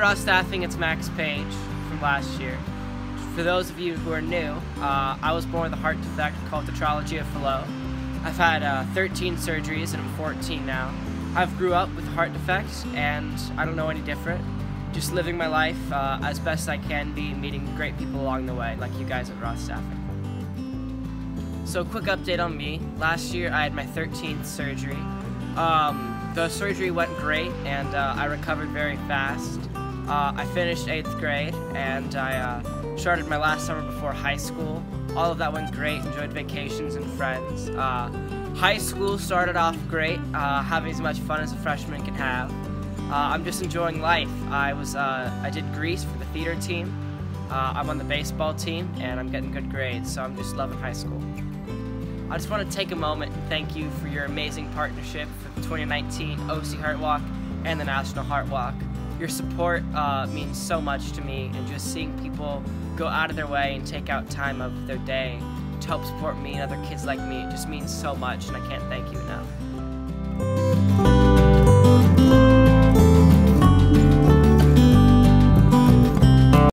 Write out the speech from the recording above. Roth Staffing, it's Max Page from last year. For those of you who are new, I was born with a heart defect called Tetralogy of Fallot. I've had 13 surgeries and I'm 14 now. I've grew up with heart defects and I don't know any different. Just living my life as best I can be, meeting great people along the way, like you guys at Roth Staffing. So quick update on me. Last year I had my 13th surgery. The surgery went great and I recovered very fast. I finished 8th grade and I started my last summer before high school. All of that went great, enjoyed vacations and friends. High school started off great, having as much fun as a freshman can have. I'm just enjoying life. I did Grease for the theater team, I'm on the baseball team, and I'm getting good grades, so I'm just loving high school. I just want to take a moment and thank you for your amazing partnership for the 2019 OC Heart Walk and the National Heart Walk. Your support means so much to me, and just seeing people go out of their way and take out time of their day to help support me and other kids like me, it just means so much, and I can't thank you enough.